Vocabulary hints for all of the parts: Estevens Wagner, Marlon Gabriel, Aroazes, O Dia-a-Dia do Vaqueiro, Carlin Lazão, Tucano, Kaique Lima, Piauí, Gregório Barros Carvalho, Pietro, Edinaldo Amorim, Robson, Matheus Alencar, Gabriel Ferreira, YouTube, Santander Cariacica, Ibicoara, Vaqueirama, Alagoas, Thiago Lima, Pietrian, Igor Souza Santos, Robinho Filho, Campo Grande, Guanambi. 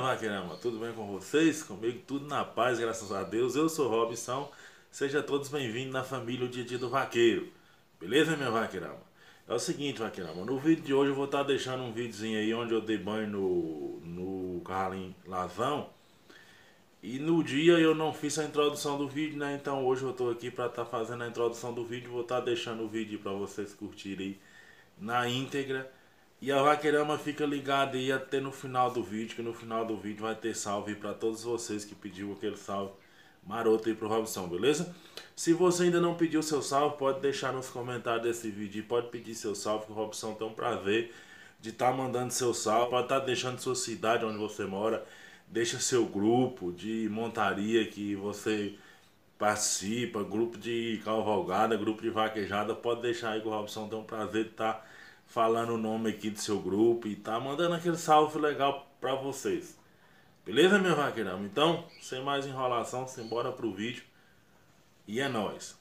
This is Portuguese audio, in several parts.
Vaqueirama, tudo bem com vocês? Comigo tudo na paz, graças a Deus. Eu sou Robson, sejam todos bem-vindos na família O Dia-a-Dia do Vaqueiro. Beleza, minha Vaqueirama? É o seguinte, Vaqueirama, no vídeo de hoje eu vou estar deixando um videozinho aí onde eu dei banho no Carlin Lazão. E no dia eu não fiz a introdução do vídeo, né? Então hoje eu tô aqui pra estar fazendo a introdução do vídeo. Vou estar deixando o vídeo pra vocês curtirem na íntegra. E a Vaqueirama fica ligada aí até no final do vídeo, que no final do vídeo vai ter salve para todos vocês que pediu aquele salve maroto aí pro Robson, beleza? Se você ainda não pediu seu salve, pode deixar nos comentários desse vídeo, pode pedir seu salve, que o Robson tem um prazer de estar mandando seu salve, pode estar deixando sua cidade onde você mora, deixa seu grupo de montaria que você participa, grupo de cavalgada, grupo de vaquejada, pode deixar aí que o Robson tem um prazer de estar falando o nome aqui do seu grupo e tá mandando aquele salve legal pra vocês. Beleza, meu vaqueirão? Então, sem mais enrolação, simbora pro vídeo. E é nóis.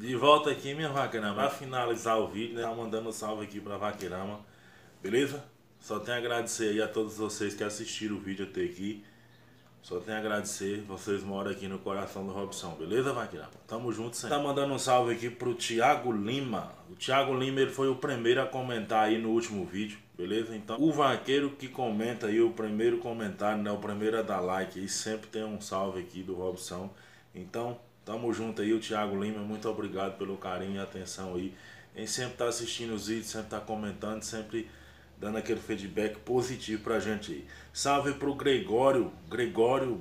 De volta aqui, minha Vaqueirama, para finalizar o vídeo, né? Tá mandando um salve aqui pra Vaqueirama, beleza? Só tenho a agradecer aí a todos vocês que assistiram o vídeo até aqui. Só tenho a agradecer, vocês moram aqui no coração do Robson, beleza, Vaqueirama? Tamo junto sempre. Tá mandando um salve aqui pro Thiago Lima. O Thiago Lima, ele foi o primeiro a comentar aí no último vídeo, beleza? Então, o vaqueiro que comenta aí, o primeiro comentário, né? O primeiro a dar like, e sempre tem um salve aqui do Robson. Então, tamo junto aí, o Thiago Lima, muito obrigado pelo carinho e atenção aí. Em sempre tá assistindo os vídeos, sempre tá comentando, sempre dando aquele feedback positivo pra gente aí. Salve pro Gregório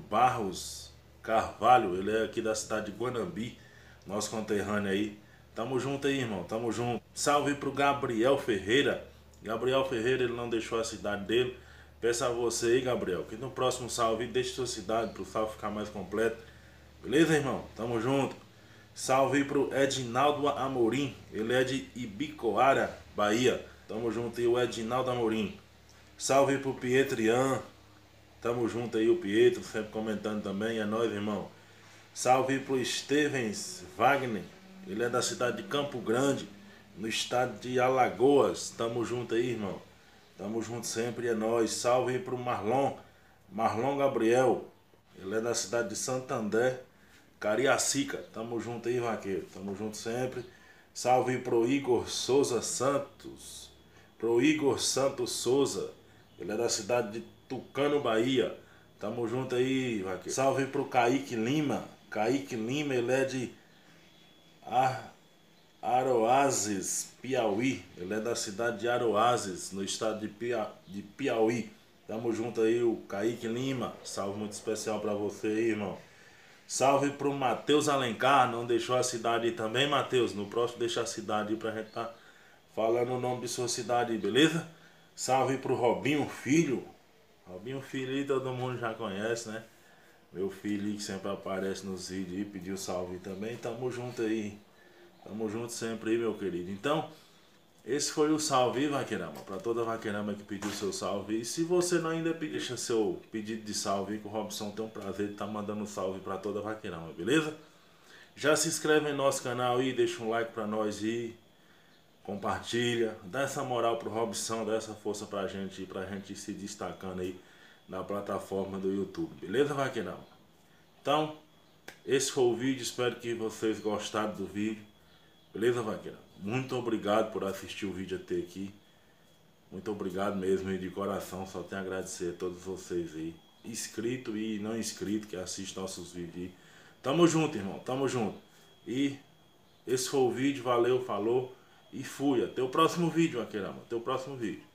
Barros Carvalho, ele é aqui da cidade de Guanambi, nosso conterrâneo aí. Tamo junto aí, irmão, tamo junto. Salve pro Gabriel Ferreira. Gabriel Ferreira, ele não deixou a cidade dele. Peço a você aí, Gabriel, que no próximo salve deixe sua cidade pro salve ficar mais completo. Beleza, irmão? Tamo junto. Salve pro Edinaldo Amorim. Ele é de Ibicoara, Bahia. Tamo junto aí, o Edinaldo Amorim. Salve pro Pietrian. Tamo junto aí, o Pietro, sempre comentando também. É nóis, irmão. Salve pro Estevens Wagner. Ele é da cidade de Campo Grande, no estado de Alagoas. Tamo junto aí, irmão. Tamo junto sempre, é nóis. Salve pro Marlon Gabriel. Ele é da cidade de Santander Cariacica. Tamo junto aí, vaqueiro. Tamo junto sempre. Salve pro Igor Souza Santos. Pro Igor Santos Souza. Ele é da cidade de Tucano, Bahia. Tamo junto aí, vaqueiro. Salve pro Kaique Lima. Kaique Lima, ele é de Aroazes, Piauí. Ele é da cidade de Aroazes, no estado de Piauí. Tamo junto aí, o Kaique Lima. Salve muito especial pra você aí, irmão. Salve pro Matheus Alencar. Não deixou a cidade aí também, Matheus. No próximo deixa a cidade aí pra gente tá falando o nome de sua cidade aí, beleza? Salve pro Robinho Filho. Robinho Filho aí todo mundo já conhece, né? Meu filho que sempre aparece nos vídeos aí, pediu salve também. Tamo junto aí. Tamo junto sempre aí, meu querido. Então, Esse foi o salve, Vaqueirama, para toda Vaqueirama que pediu seu salve. E se você não ainda deixa seu pedido de salve, que o Robson tem o prazer de estar mandando salve para toda Vaqueirama, beleza? Já se inscreve em nosso canal e deixa um like para nós e compartilha. Dá essa moral pro Robson, dá essa força pra gente se destacando aí na plataforma do YouTube, beleza, Vaqueirama? Então, esse foi o vídeo, espero que vocês gostaram do vídeo. Beleza, Vaqueirama? Muito obrigado por assistir o vídeo até aqui. Muito obrigado mesmo e de coração. Só tenho a agradecer a todos vocês aí, inscrito e não inscrito, que assistem nossos vídeos. Tamo junto, irmão. Tamo junto. E esse foi o vídeo. Valeu, falou. E fui. Até o próximo vídeo, Vaqueirama. Até o próximo vídeo.